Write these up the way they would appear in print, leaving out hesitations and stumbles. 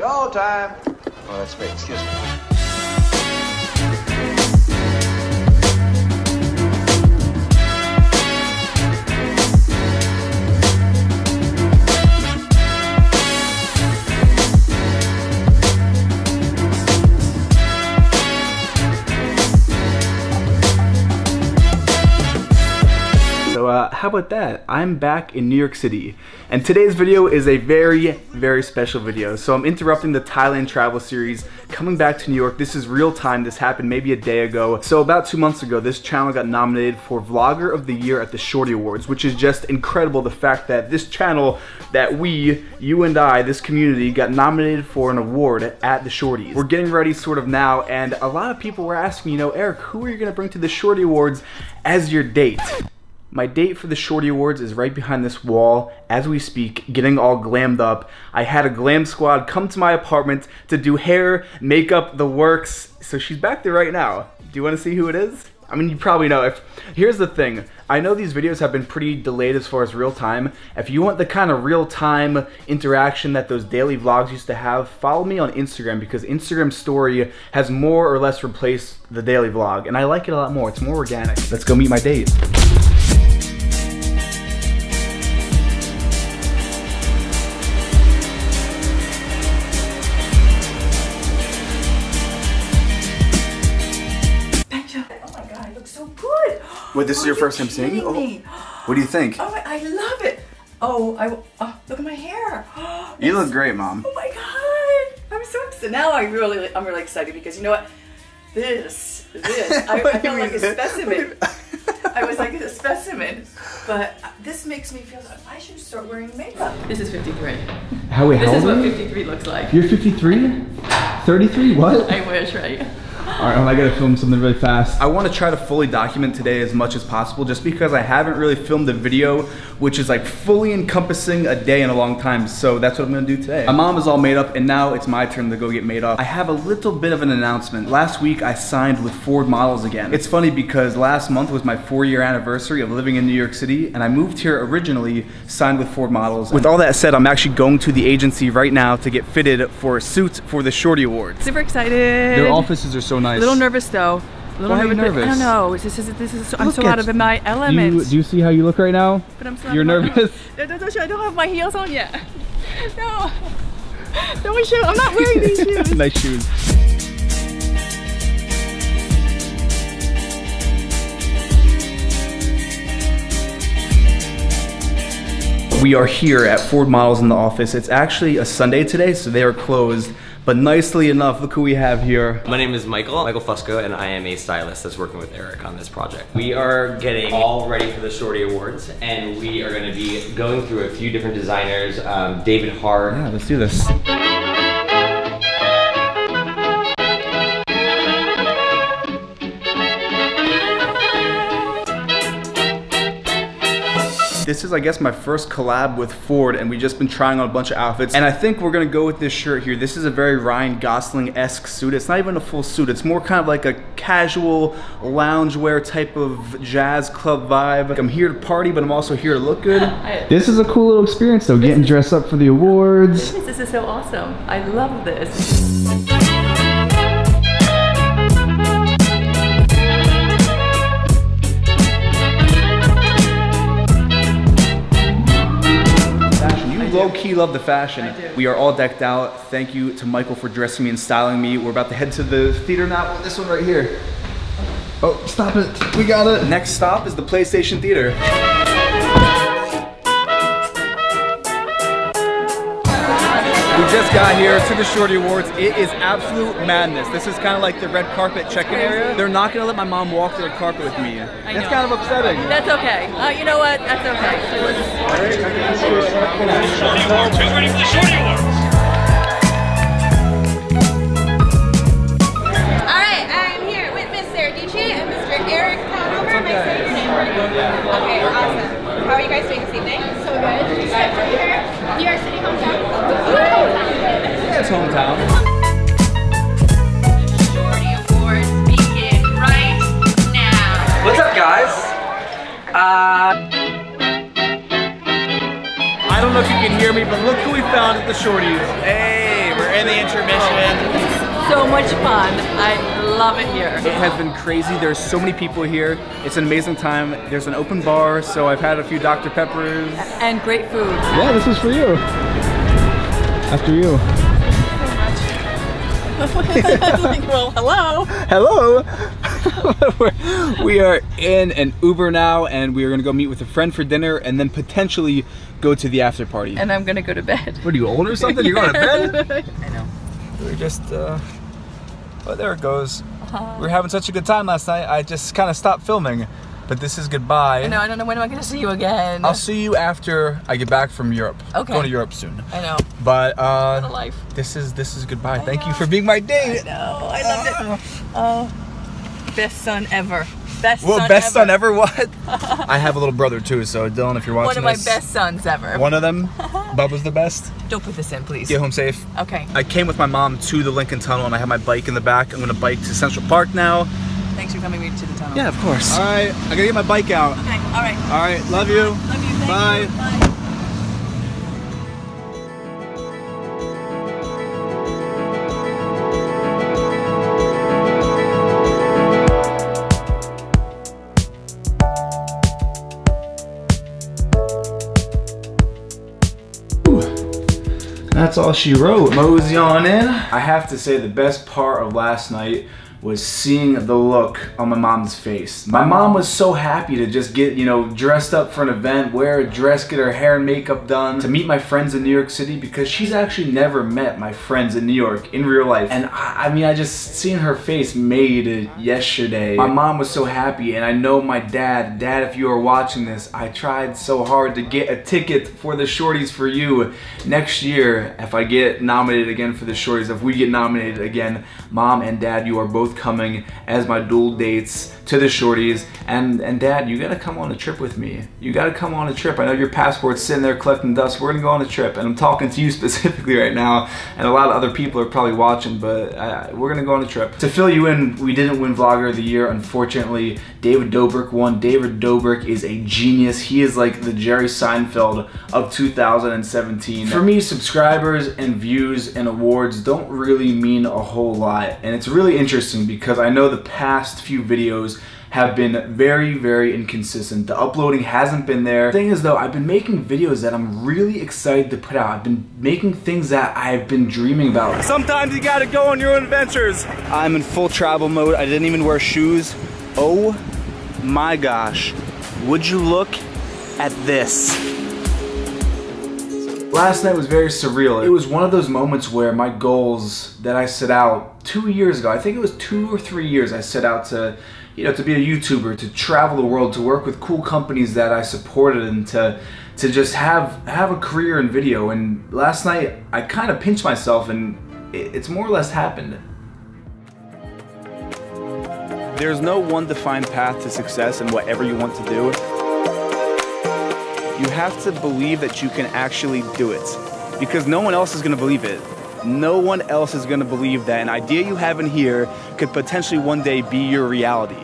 Go time. Oh, that's great. Excuse me. How about that? I'm back in New York City, and today's video is a very, very special video. So I'm interrupting the Thailand travel series, coming back to New York. This is real time. This happened maybe a day ago. So about 2 months ago, this channel got nominated for Vlogger of the Year at the Shorty Awards, which is just incredible. The fact that this channel, that we, you and I, this community got nominated for an award at the Shorties. We're getting ready sort of now, and a lot of people were asking, you know, Eric, who are you gonna bring to the Shorty Awards as your date? My date for the Shorty Awards is right behind this wall as we speak, getting all glammed up. I had a glam squad come to my apartment to do hair, makeup, the works. So she's back there right now. Do you want to see who it is? I mean, you probably know. Here's the thing. I know these videos have been pretty delayed as far as real time. If you want the kind of real time interaction that those daily vlogs used to have, follow me on Instagram, because Instagram story has more or less replaced the daily vlog, and I like it a lot more. It's more organic. Let's go meet my date. Wait, this is your first time seeing me? Oh, what do you think? Oh, I love it. Oh, look at my hair. Oh, you look great, Mom. Oh my God, I'm so excited. Now I'm really excited, because you know what? This, I felt like a specimen. I was like a specimen, but this makes me feel like I should start wearing makeup. This is 53. This is what 53 looks like. You're 53? 33? What? I wish, right? Alright, I gotta film something really fast. I want to try to fully document today as much as possible, just because I haven't really filmed a video which is like fully encompassing a day in a long time, so that's what I'm gonna do today. My mom is all made up, and now it's my turn to go get made up. I have a little bit of an announcement. Last week I signed with Ford Models again. It's funny because last month was my 4-year anniversary of living in New York City, and I moved here originally, signed with Ford Models. With all that said, I'm actually going to the agency right now to get fitted for a suit for the Shorty Awards. Super excited. Their offices are so nice. A little nervous though. Why are you nervous? I don't know. This is I'm so out of my element. Do you see how you look right now? But I'm so nervous. I don't have my heels on yet. No. Don't show. I'm not wearing these shoes. Nice shoes. We are here at Ford Models in the office. It's actually a Sunday today, so they are closed. But nicely enough, look who we have here. My name is Michael Fusco, and I am a stylist that's working with Eric on this project. We are getting all ready for the Shorty Awards, and we are gonna be going through a few different designers. David Hart. Yeah, let's do this. This is, I guess, my first collab with Ford, and we've just been trying on a bunch of outfits, and I think we're gonna go with this shirt here. This is a very Ryan Gosling-esque suit. It's not even a full suit. It's more kind of like a casual loungewear type of jazz club vibe. Like, I'm here to party, but I'm also here to look good. This is a cool little experience though, getting dressed up for the awards. This is so awesome. I love this. Low-key love the fashion. We are all decked out. Thank you to Michael for dressing me and styling me. We're about to head to the theater now. This one right here. Oh, stop it. We got it. Next stop is the PlayStation Theater. We just got here to the Shorty Awards. It is absolute madness. This is kind of like the red carpet check-in area. They're not going to let my mom walk the red carpet with me. That's kind of upsetting. That's okay. You know what? That's okay. Shorty Awards. Who's ready for the Shorty Awards? All right, I'm here with Miss Sarah Dici and Mr. Eric Conover. Am I saying his name right? Okay, awesome. How are you guys doing this evening? So good. You guys are here. New York City hometown. It's hometown. Shorty Awards begin right now. What's up, guys? I don't know if you can hear me, but look who we found at the Shorties. Hey, we're in the intermission. So much fun. I love it here. It has been crazy. There's so many people here. It's an amazing time. There's an open bar, so I've had a few Dr. Peppers. And great food. Yeah, this is for you. After you. Like, well, hello. Hello. We are in an Uber now, and we are gonna go meet with a friend for dinner, and then potentially go to the after party. And I'm gonna go to bed. What are you, old or something? You're going to bed? I know. We're just, well, there it goes. We were having such a good time last night. I just kind of stopped filming, but this is goodbye. No, I don't know when am I going to see you again. I'll see you after I get back from Europe. Okay. Going to Europe soon. I know. But life. This is goodbye. Thank you for being my date. I know. I loved it. Oh, best son ever. Best well, son best ever. Son ever. What? I have a little brother too, so Dylan, if you're watching, one of my best sons ever. One of them. Bubba's the best. Don't put this in, please. Get home safe. Okay. I came with my mom to the Lincoln Tunnel, and I have my bike in the back. I'm gonna bike to Central Park now. Thanks for coming to the tunnel. Yeah, of course. All right, I gotta get my bike out. Okay. All right. All right. Love you. Love you. Bye. Bye. That's all she wrote. Mosey on in. I have to say the best part of last night was seeing the look on my mom's face. My mom was so happy to just get, you know, dressed up for an event, wear a dress, get her hair and makeup done, to meet my friends in New York City, because she's actually never met my friends in New York in real life. And I mean, I just seen her face made it yesterday. My mom was so happy, and I know my dad, if you are watching this, I tried so hard to get a ticket for the Shorties for You next year. If I get nominated again for the Shorties, if we get nominated again, Mom and Dad, you are both coming as my dual dates to the Shorties, and Dad, you gotta come on a trip with me. You gotta come on a trip. I know your passport's sitting there collecting dust. We're gonna go on a trip, and I'm talking to you specifically right now, and a lot of other people are probably watching, but we're gonna go on a trip. To fill you in, we didn't win Vlogger of the Year, unfortunately. David Dobrik won. David Dobrik is a genius. He is like the Jerry Seinfeld of 2017. For me, subscribers and views and awards don't really mean a whole lot, and it's really interesting because I know the past few videos have been very, very inconsistent. The uploading hasn't been there. The thing is though, I've been making videos that I'm really excited to put out. I've been making things that I've been dreaming about. Sometimes you gotta go on your own adventures. I'm in full travel mode. I didn't even wear shoes. Oh my gosh. Would you look at this? Last night was very surreal. It was one of those moments where my goals that I set out 2 years ago, I think it was 2 or 3 years, I set out to, you know, to be a YouTuber, to travel the world, to work with cool companies that I supported, and to just have a career in video. And last night, I kind of pinched myself, and it's more or less happened. There's no one defined path to success in whatever you want to do. You have to believe that you can actually do it, because no one else is going to believe it. No one else is going to believe that an idea you have in here could potentially one day be your reality.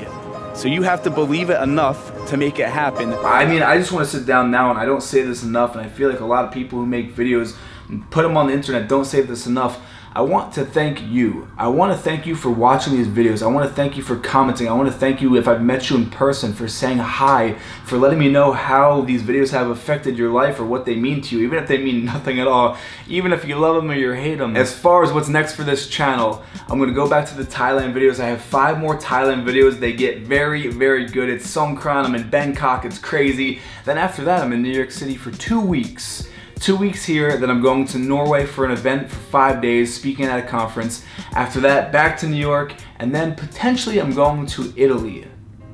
So you have to believe it enough to make it happen. I mean, I just want to sit down now, and I don't say this enough, and I feel like a lot of people who make videos and put them on the internet don't say this enough. I want to thank you. I want to thank you for watching these videos. I want to thank you for commenting. I want to thank you if I've met you in person, for saying hi, for letting me know how these videos have affected your life or what they mean to you, even if they mean nothing at all, even if you love them or you hate them. As far as what's next for this channel, I'm going to go back to the Thailand videos. I have 5 more Thailand videos. They get very, very good. It's Songkran. I'm in Bangkok. It's crazy. Then after that, I'm in New York City for 2 weeks. 2 weeks here, then I'm going to Norway for an event for 5 days, speaking at a conference. After that, back to New York, and then potentially I'm going to Italy.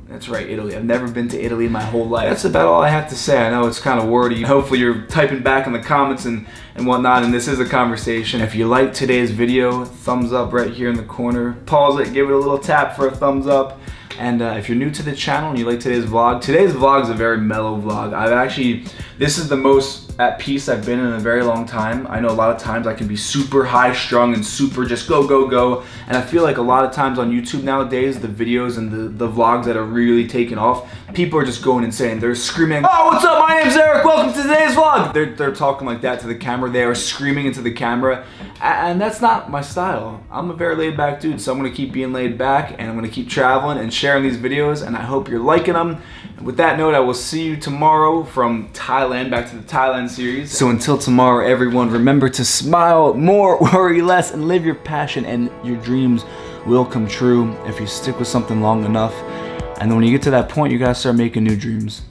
That's right, Italy. I've never been to Italy in my whole life. That's about all I have to say. I know it's kind of wordy. Hopefully you're typing back in the comments and whatnot, and this is a conversation. If you like today's video, thumbs up right here in the corner. Pause it, give it a little tap for a thumbs up. And if you're new to the channel and you like today's vlog is a very mellow vlog. I've actually, this is the most at peace I've been in a very long time. I know a lot of times I can be super high strung and super just go, go, go. And I feel like a lot of times on YouTube nowadays, the videos and the vlogs that are really taking off, people are just going insane. They're screaming, "Oh, what's up? My name's Eric. welcome to today's vlog! They're talking like that to the camera, they are screaming into the camera, and that's not my style. I'm a very laid back dude, so I'm gonna keep being laid back, and I'm gonna keep traveling and sharing these videos, and I hope you're liking them. And with that note, I will see you tomorrow from Thailand, back to the Thailand series. So until tomorrow, everyone, remember to smile more, worry less, and live your passion, and your dreams will come true if you stick with something long enough. And then when you get to that point, you gotta start making new dreams.